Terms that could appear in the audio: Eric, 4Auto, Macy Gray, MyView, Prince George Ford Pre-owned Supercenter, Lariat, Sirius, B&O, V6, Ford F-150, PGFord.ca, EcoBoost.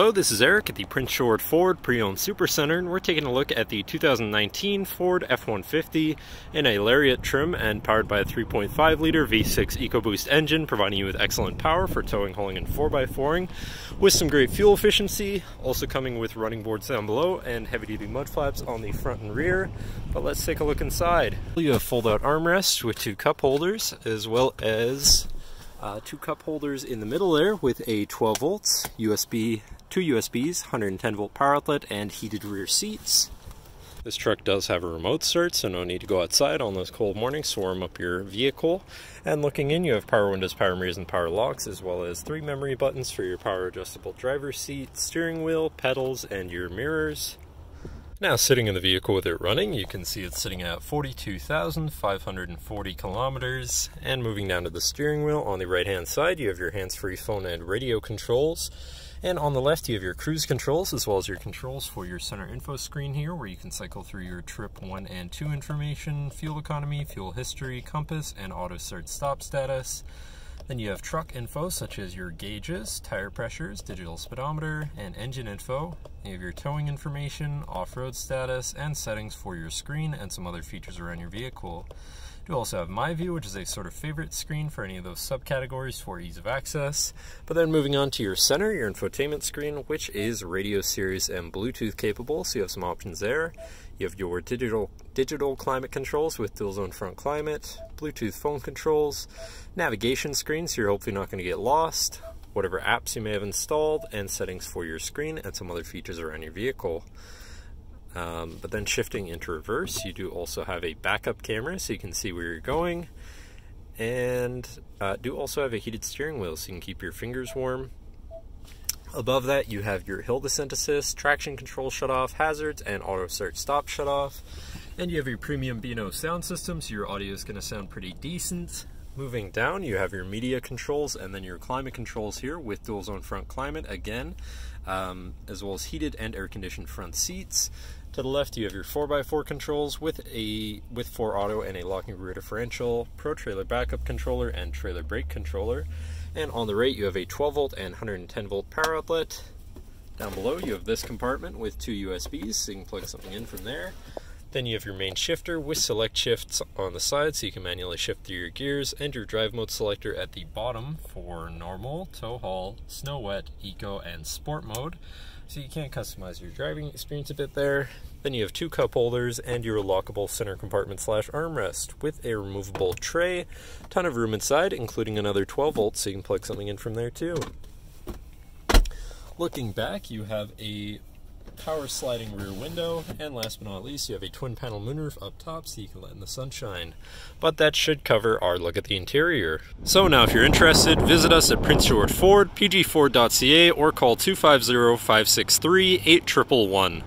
Hello, this is Eric at the Prince George Ford Pre-owned Supercenter, and we're taking a look at the 2019 Ford F-150 in a Lariat trim and powered by a 3.5-liter V6 EcoBoost engine, providing you with excellent power for towing, hauling, and 4x4ing with some great fuel efficiency, also coming with running boards down below and heavy-duty mud flaps on the front and rear. But let's take a look inside. You have fold-out armrests with two cup holders, as well as two cup holders in the middle there with a 12 volts USB, two USBs, 110 volt power outlet, and heated rear seats. This truck does have a remote start, so no need to go outside on those cold mornings to warm up your vehicle. And looking in, you have power windows, power mirrors, and power locks, as well as three memory buttons for your power adjustable driver's seat, steering wheel, pedals, and your mirrors. Now, sitting in the vehicle with it running, you can see it's sitting at 42,540 kilometers. And moving down to the steering wheel, on the right-hand side, you have your hands-free phone and radio controls. And on the left, you have your cruise controls, as well as your controls for your center info screen here, where you can cycle through your trip 1 and 2 information, fuel economy, fuel history, compass, and auto start stop status. Then you have truck info, such as your gauges, tire pressures, digital speedometer, and engine info. You have your towing information, off-road status, and settings for your screen, and some other features around your vehicle. You also have MyView, which is a sort of favorite screen for any of those subcategories for ease of access. But then moving on to your center, your infotainment screen, which is radio, Sirius, and Bluetooth capable, so you have some options there. You have your digital climate controls with dual zone front climate, Bluetooth phone controls, navigation screen, so you're hopefully not going to get lost, whatever apps you may have installed, and settings for your screen and some other features around your vehicle. But then shifting into reverse, you do also have a backup camera, so you can see where you're going, and do also have a heated steering wheel, so you can keep your fingers warm. Above that, you have your hill descent assist, traction control shutoff, hazards, and auto start stop shutoff. And you have your premium B&O sound system, so your audio is going to sound pretty decent. Moving down, you have your media controls and then your climate controls here with dual zone front climate again, as well as heated and air-conditioned front seats. To the left, you have your 4x4 controls with 4Auto and a locking rear differential, Pro Trailer Backup Controller, and Trailer Brake Controller. And on the right, you have a 12-volt and 110-volt power outlet. Down below, you have this compartment with two USBs, so you can plug something in from there. Then you have your main shifter with select shifts on the side, so you can manually shift through your gears, and your drive mode selector at the bottom for normal, tow haul, snow wet, eco, and sport mode. So you can customize your driving experience a bit there. Then you have two cup holders and your lockable center compartment / armrest with a removable tray. Ton of room inside, including another 12 volts, so you can plug something in from there too. Looking back, you have a power sliding rear window, and last but not least, you have a twin panel moonroof up top, so you can let in the sunshine. But that should cover our look at the interior. So now, if you're interested, visit us at Prince George Ford, PGFord.ca, or call 250-563-8111.